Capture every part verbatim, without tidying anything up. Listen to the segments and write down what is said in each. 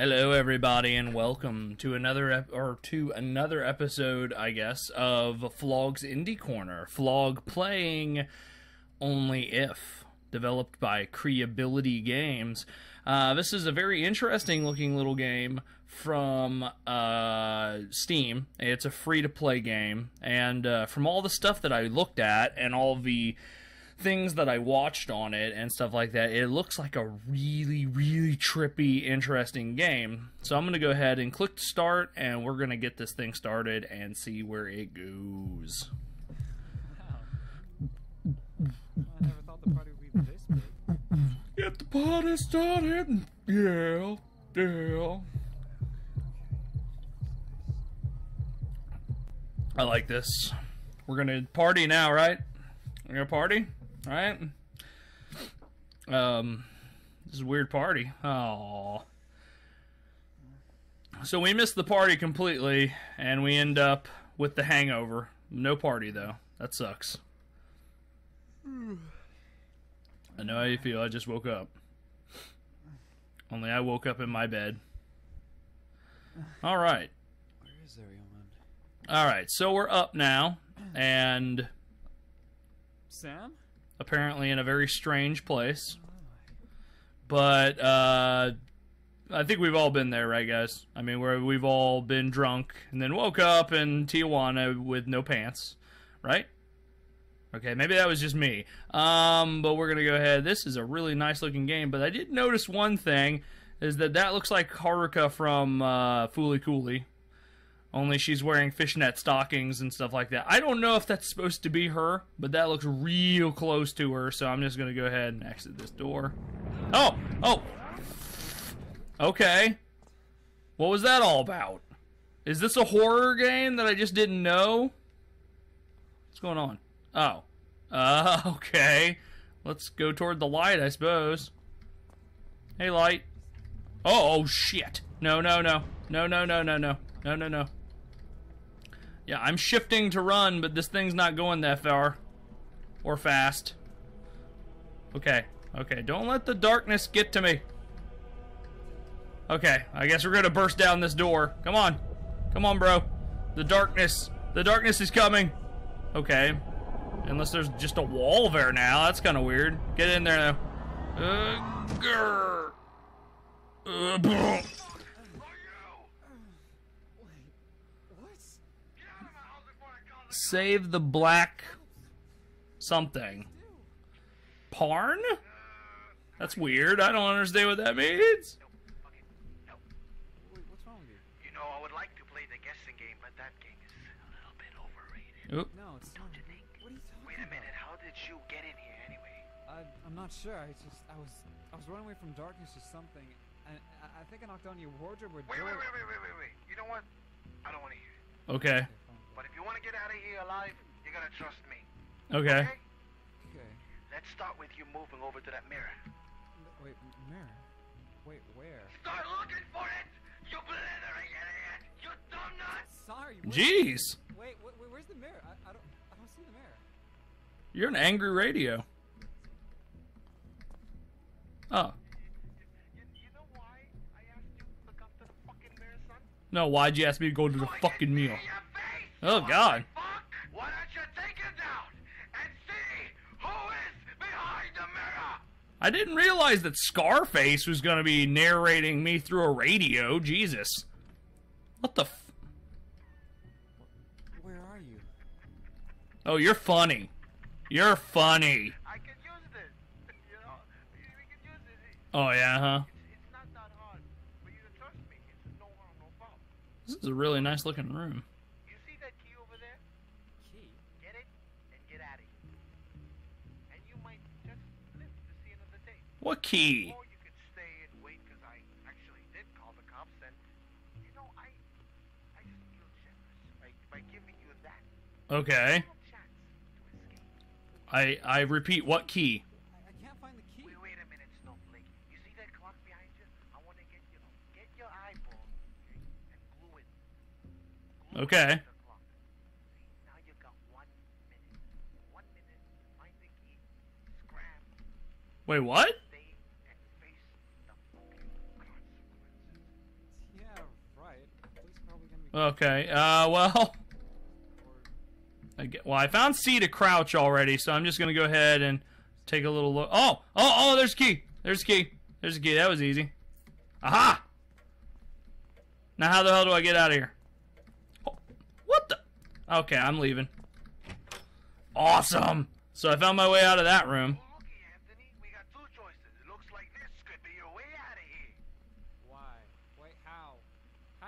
Hello, everybody, and welcome to another ep or to another episode, I guess, of Flog's Indie Corner. Flog playing Only If, developed by Creability Games. Uh, this is a very interesting-looking little game from uh, Steam. It's a free-to-play game, and uh, from all the stuff that I looked at and all the things that I watched on it and stuff like that, it looks like a really, really trippy, interesting game. So I'm going to go ahead and click start, and we're going to get this thing started and see where it goes. Wow. I never thought the party would be this big. Get the party started! Yeah, yeah. I like this. We're going to party now, right? We're going to party? All right. Um, this is a weird party. Oh. So we missed the party completely, and we end up with the hangover. No party, though. That sucks. I know how you feel. I just woke up. Only I woke up in my bed. All right. Where is everyone? All right. So we're up now, and Sam? Apparently in a very strange place, but uh, I think we've all been there, right, guys? I mean, where we've all been drunk and then woke up in Tijuana with no pants, right? Okay, maybe that was just me, um, but we're gonna go ahead. This is a really nice looking game, but I did notice one thing is that that looks like Haruka from uh, Fooly Cooly, only she's wearing fishnet stockings and stuff like that. I don't know if that's supposed to be her, but that looks real close to her, so I'm just going to go ahead and exit this door. Oh! Oh! Okay. What was that all about? Is this a horror game that I just didn't know? What's going on? Oh. Uh, okay. Let's go toward the light, I suppose. Hey, light. Oh, oh shit. No, no, no. No, no, no, no, no. No, no, no. Yeah, I'm shifting to run, but this thing's not going that far. Or fast. Okay, okay. Don't let the darkness get to me. Okay, I guess we're gonna burst down this door. Come on. Come on, bro. The darkness. The darkness is coming. Okay. Unless there's just a wall there now. That's kind of weird. Get in there, though. Uh, grr. Uh, boom. Save the black something. Parn? That's weird. I don't understand what that means. Nope. Nope. Wait, what's wrong with you? You know, I would like to play the guessing game, but that game is a little bit overrated. Oop. No, it's not. Don't you think? What are you talking Wait a minute. About? How did you get in here anyway? I, I'm not sure. I just I was I was running away from darkness or something, and I, I think I knocked on your wardrobe. Wait, wait, wait, wait, wait, wait, wait. You know what? I don't want to hear it. Okay. But if you want to get out of here alive, you gotta trust me. Okay. Okay. Okay. Let's start with you moving over to that mirror. Wait, mirror? Wait, where? Start looking for it! You blithering idiot! You dumb nut! Sorry. Jeez. Wait, wait, wait, where's the mirror? I, I don't, I don't see the mirror. You're an angry radio. Oh. You, you know why I asked you to look up to the fucking mirror, son? No, why'd you ask me to go to the so fucking mirror? Oh God! Fuck? Why don't you take it down and see who is behind the mirror? I didn't realize that Scarface was gonna be narrating me through a radio. Jesus! What the? F Where are you? Oh, you're funny. You're funny. I can use this. You know, we can use this. Oh yeah, huh? It's, it's not that hard, but you can trust me. It's no harm, no foul. This is a really nice looking room. What key? Or you could stay and wait, because I actually did call the cops, and you know I, I just feel generous by, by giving you that. Okay. I I repeat, what key? I, I can't find the key. Wait, wait a minute, Snowflake. You see that clock behind you? I want to get you get your eyeball and glue it. Glue okay. It to the clock. See, now you got one minute. One minute. Find the key. Scram. Wait, what? Okay, uh, well... I get, well, I found C to crouch already, so I'm just gonna go ahead and take a little look. Oh! Oh, oh, there's a key! There's a key! There's a key, that was easy. Aha! Now how the hell do I get out of here? Oh, what the? Okay, I'm leaving. Awesome! So I found my way out of that room. How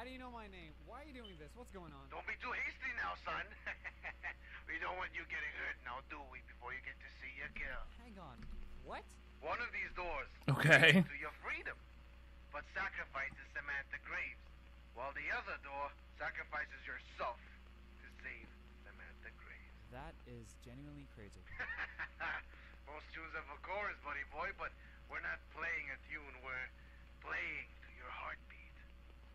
do you know my name? Why are you doing this? What's going on? Don't be too hasty now, son. We don't want you getting hurt now, do we? Before you get to see your girl. Hang on. What? One of these doors. Okay. To your freedom, but sacrifices Samantha Graves, while the other door sacrifices yourself to save Samantha Graves. That is genuinely crazy. Most Jews have a chorus, buddy boy, but we're not playing a tune. We're playing to your heartbeat.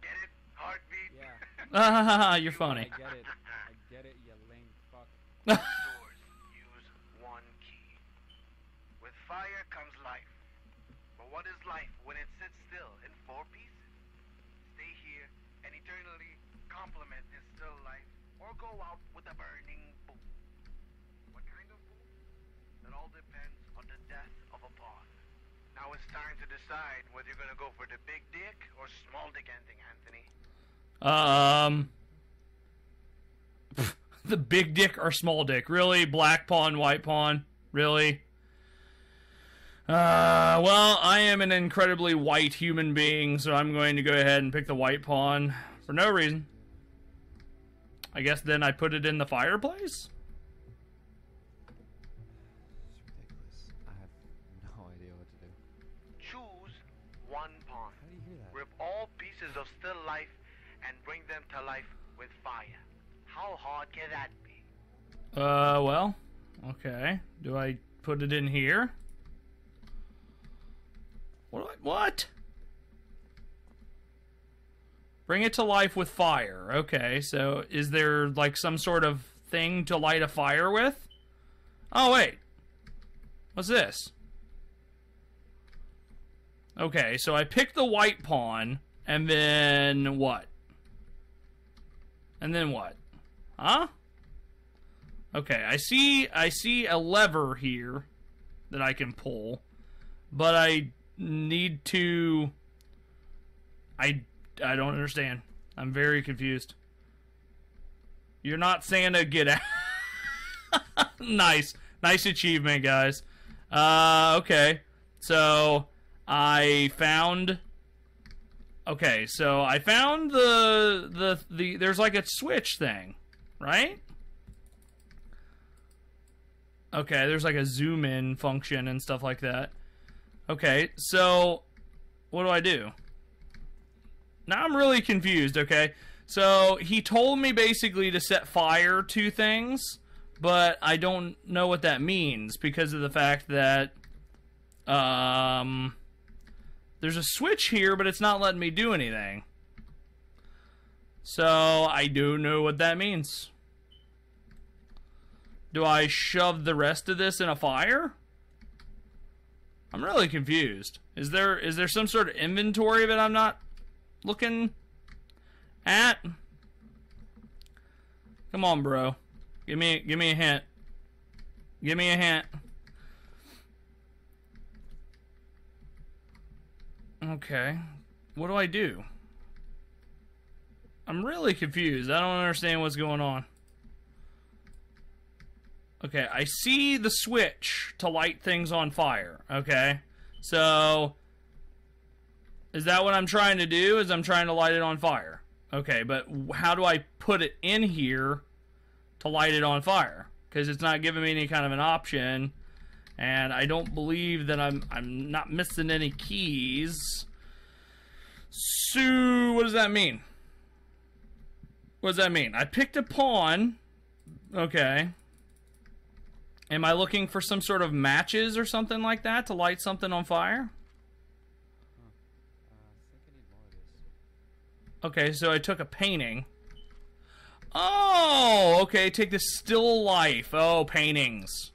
Get it? Heartbeat. Yeah. You're funny. I get it. I get it, you lame fuck. Doors use one key. With fire comes life. But what is life when it sits still in four pieces? Stay here and eternally compliment this still life, or go out with a burning boom. What kind of boom? It all depends on the death of a boss. Now it's time to decide whether you're gonna go for the big dick or small dick ending, Anthony. Um, the big dick or small dick? Really? Black pawn, white pawn? Really? Uh, well, I am an incredibly white human being, so I'm going to go ahead and pick the white pawn for no reason. I guess then I put it in the fireplace? It's ridiculous. I have no idea what to do. Choose one pawn. How do you hear that? Rip all pieces of still life and bring them to life with fire. How hard can that be? Uh, well, okay. Do I put it in here? What? Do I, what? Bring it to life with fire. Okay, so is there like some sort of thing to light a fire with? Oh, wait. What's this? Okay, so I picked the white pawn, and then what? And then what? Huh? Okay, I see I see a lever here that I can pull, but I need to I I don't understand. I'm very confused. You're not Santa, get out. Nice. Nice achievement, guys. Uh okay. So I found Okay, so I found the, the, the, there's like a switch thing, right? Okay, there's like a zoom in function and stuff like that. Okay, so what do I do? Now I'm really confused, okay? So he told me basically to set fire to things, but I don't know what that means because of the fact that, um... there's a switch here, but it's not letting me do anything. So, I don't know what that means. Do I shove the rest of this in a fire? I'm really confused. Is there is there some sort of inventory that I'm not looking at? Come on, bro. Give me give me a hint. Give me a hint. Okay, what do I do? I'm really confused. I don't understand what's going on. Okay, I see the switch to light things on fire. Okay, so is that what I'm trying to do? Is I'm trying to light it on fire? Okay, but how do I put it in here to light it on fire? Because it's not giving me any kind of an option. And I don't believe that I'm I'm not missing any keys. So what does that mean? What does that mean? I picked a pawn. Okay. Am I looking for some sort of matches or something like that to light something on fire? Okay, so I took a painting. Oh, okay, take the still life. Oh, paintings.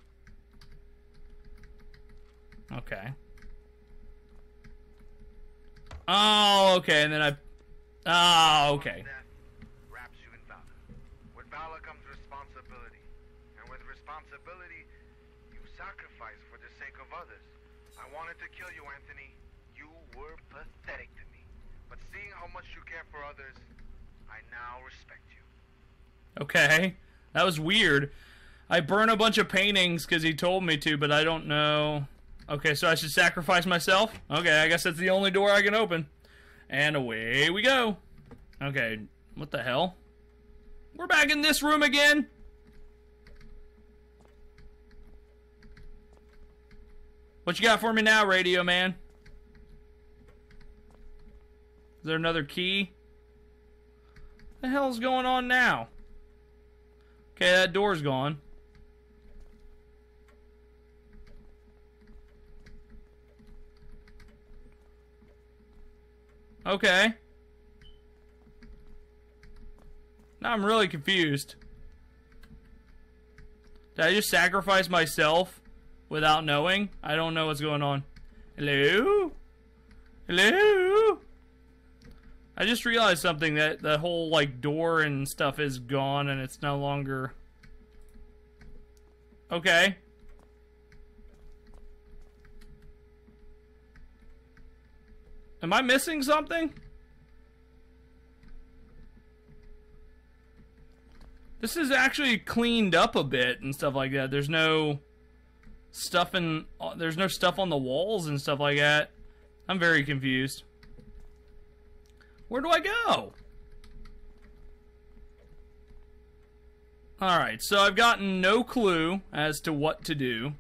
Okay. Oh, okay, and then I... Oh, okay. Wraps responsibility you sacrificed for the sake of others. I wanted to kill you, Anthony. You were pathetic to me. But seeing how much you care for others, I now respect you. Okay. That was weird. I burned a bunch of paintings because he told me to, but I don't know... Okay, so I should sacrifice myself? Okay, I guess that's the only door I can open. And away we go. Okay, what the hell? We're back in this room again? What you got for me now, radio man? Is there another key? What the hell's going on now? Okay, that door's gone. Okay. Now I'm really confused. Did I just sacrifice myself without knowing? I don't know what's going on. Hello? Hello? I just realized something, that the whole like door and stuff is gone and it's no longer... Okay. Am I missing something? This is actually cleaned up a bit and stuff like that. There's no stuff in, there's no stuff on the walls and stuff like that. I'm very confused. Where do I go? All right, so I've gotten no clue as to what to do,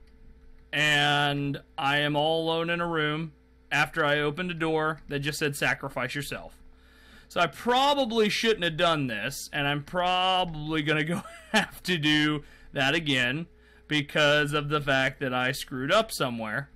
and I am all alone in a room. After I opened a door that just said sacrifice yourself. So I probably shouldn't have done this, and I'm probably gonna go have to do that again because of the fact that I screwed up somewhere.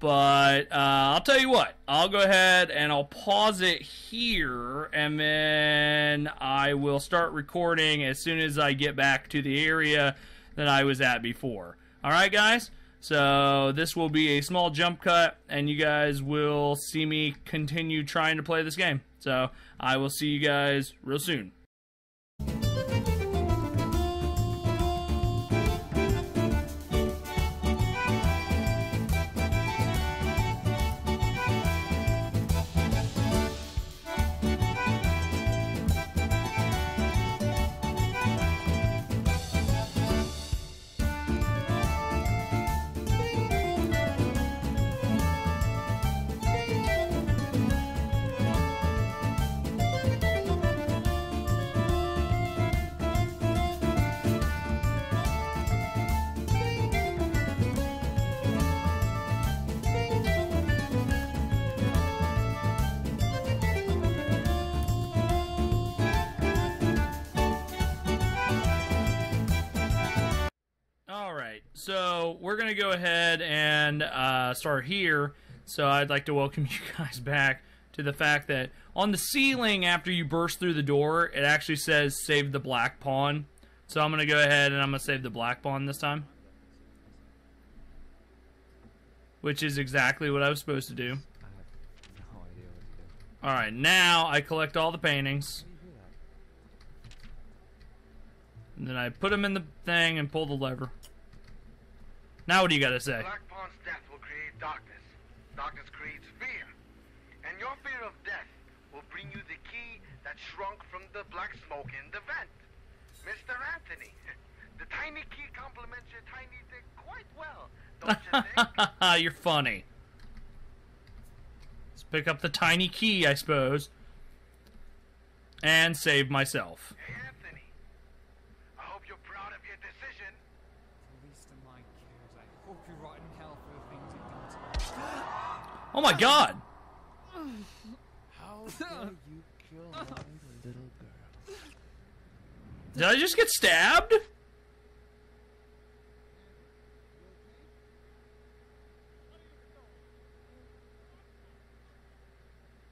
But uh, I'll tell you what, I'll go ahead and I'll pause it here, and then I will start recording as soon as I get back to the area that I was at before. All right, guys? So this will be a small jump cut, and you guys will see me continue trying to play this game. So I will see you guys real soon. So we're gonna go ahead and uh, start here. So I'd like to welcome you guys back to the fact that on the ceiling after you burst through the door, it actually says save the black pawn. So I'm gonna go ahead and I'm gonna save the black pawn this time, which is exactly what I was supposed to do. All right, now I collect all the paintings, and then I put them in the thing and pull the lever. Now what do you gotta say? Black Pawn's death will create darkness. Darkness creates fear. And your fear of death will bring you the key that shrunk from the black smoke in the vent. Mister Anthony, the tiny key complements your tiny dick quite well, don't you think? You're funny. Let's pick up the tiny key, I suppose. And save myself. Hey, Anthony. I hope you're proud of your decision. Oh my God! How dare you kill my little girl? Did I just get stabbed?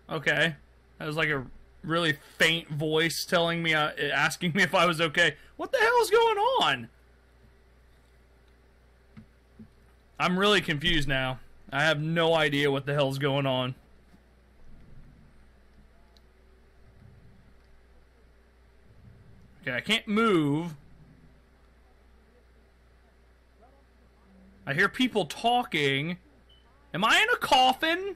Okay, that was like a really faint voice telling me, uh, asking me if I was okay. What the hell is going on? I'm really confused now. I have no idea what the hell's going on. Okay, I can't move. I hear people talking. Am I in a coffin?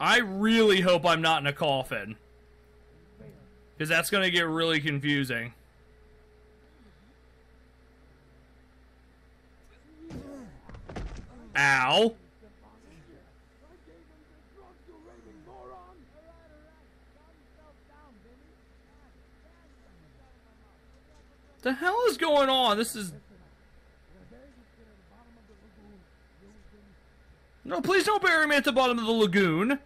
I really hope I'm not in a coffin. Because that's going to get really confusing. Ow. The hell is going on? This is... No, please don't bury me at the bottom of the lagoon.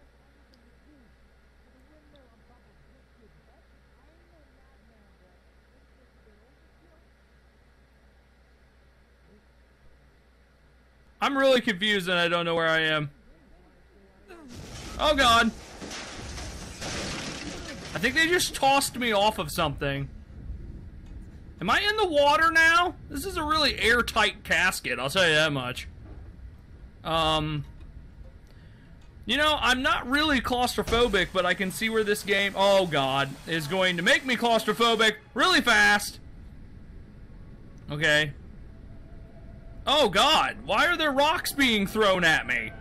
I'm really confused and I don't know where I am. Oh god. I think they just tossed me off of something. Am I in the water now? This is a really airtight casket, I'll tell you that much. Um, you know, I'm not really claustrophobic, but I can see where this game, oh god, is going to make me claustrophobic really fast. Okay. Oh god, why are there rocks being thrown at me?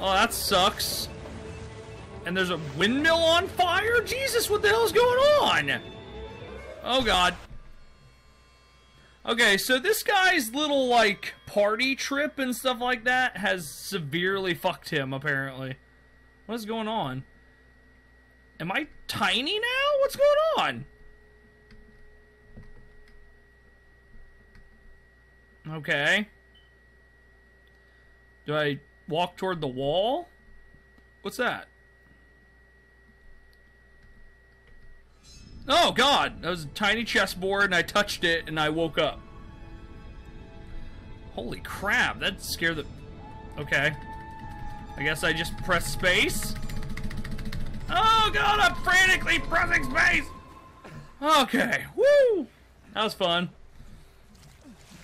Oh, that sucks. And there's a windmill on fire? Jesus, what the hell is going on? Oh god. Okay, so this guy's little, like, party trip and stuff like that has severely fucked him, apparently. What is going on? Am I tiny now? What's going on? Okay. Do I walk toward the wall? What's that? Oh god, that was a tiny chessboard and I touched it and I woke up. Holy crap, that scared the... Okay. I guess I just press space? Oh god, I'm frantically pressing space! Okay, woo! That was fun.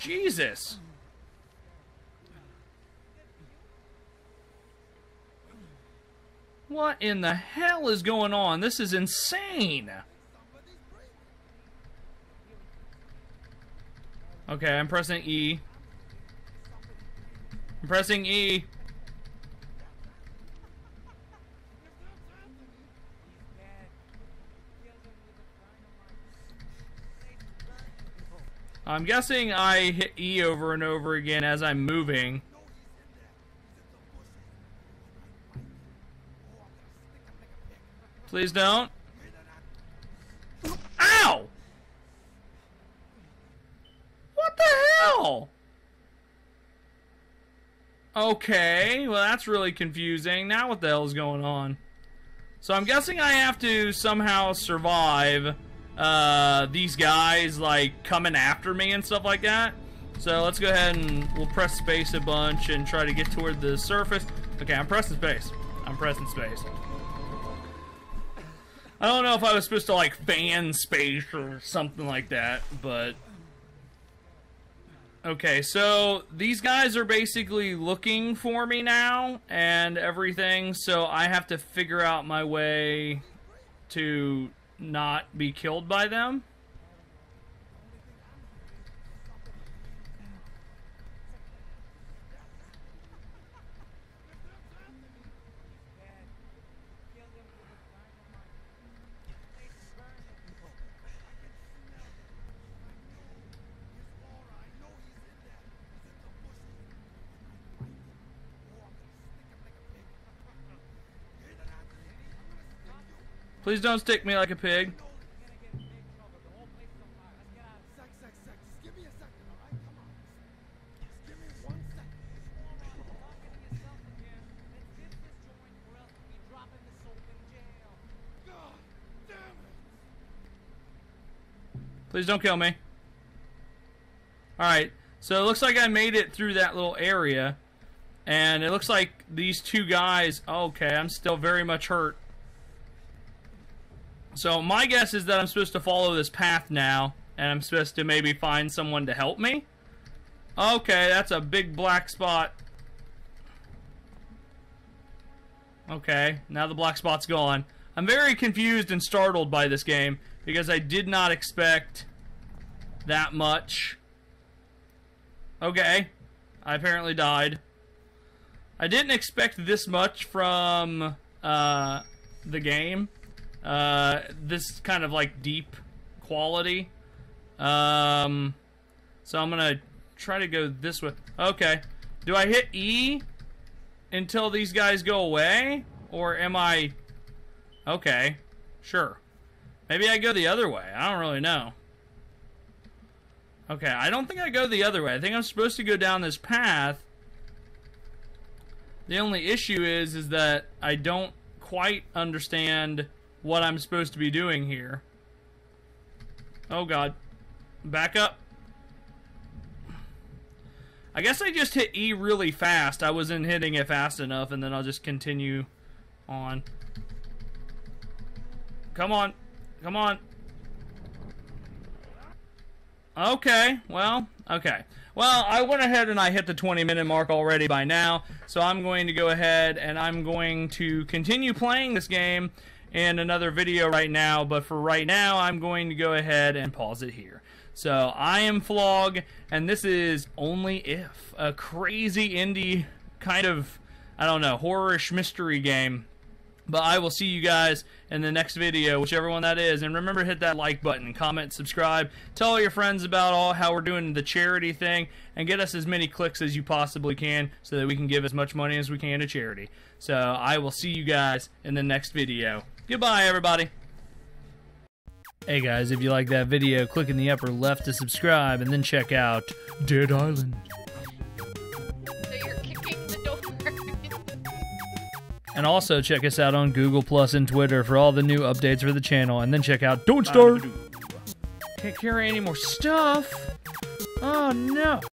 Jesus. What in the hell is going on? This is insane! Okay, I'm pressing E. I'm pressing E. I'm guessing I hit E over and over again as I'm moving. Please don't. Ow! What the hell? Okay, well that's really confusing. Now what the hell is going on? So I'm guessing I have to somehow survive uh, these guys like coming after me and stuff like that. So let's go ahead and we'll press space a bunch and try to get toward the surface. Okay, I'm pressing space. I'm pressing space. I don't know if I was supposed to like fan space or something like that, but... Okay, so these guys are basically looking for me now and everything, so I have to figure out my way to not be killed by them. Please don't stick me like a pig. Please don't kill me. Alright, so it looks like I made it through that little area. And it looks like these two guys... Okay, I'm still very much hurt. So my guess is that I'm supposed to follow this path now, and I'm supposed to maybe find someone to help me. Okay, that's a big black spot. Okay, now the black spot's gone. I'm very confused and startled by this game, because I did not expect that much. Okay. I apparently died. I didn't expect this much from uh, the game. Uh, this kind of like deep quality. Um, so I'm gonna try to go this way. Okay. Do I hit E until these guys go away? Or am I... Okay. Sure. Maybe I go the other way. I don't really know. Okay, I don't think I go the other way. I think I'm supposed to go down this path. The only issue is, is that I don't quite understand what I'm supposed to be doing here. Oh God. Back up. I guess I just hit E really fast. I wasn't hitting it fast enough, and then I'll just continue on. Come on. Come on. Okay, well, okay. Well, I went ahead and I hit the twenty minute mark already by now, so I'm going to go ahead and I'm going to continue playing this game in another video right now, but for right now, I'm going to go ahead and pause it here. So, I am Flog, and this is Only If, a crazy indie kind of, I don't know, horror-ish mystery game. But I will see you guys in the next video, whichever one that is. And remember, hit that like button, comment, subscribe, tell all your friends about all how we're doing the charity thing, and get us as many clicks as you possibly can so that we can give as much money as we can to charity. So I will see you guys in the next video. Goodbye, everybody. Hey guys, if you like that video, click in the upper left to subscribe, and then check out Dead Island. And also check us out on Google Plus and Twitter for all the new updates for the channel. And then check out Don't Starve. Can't carry any more stuff. Oh no.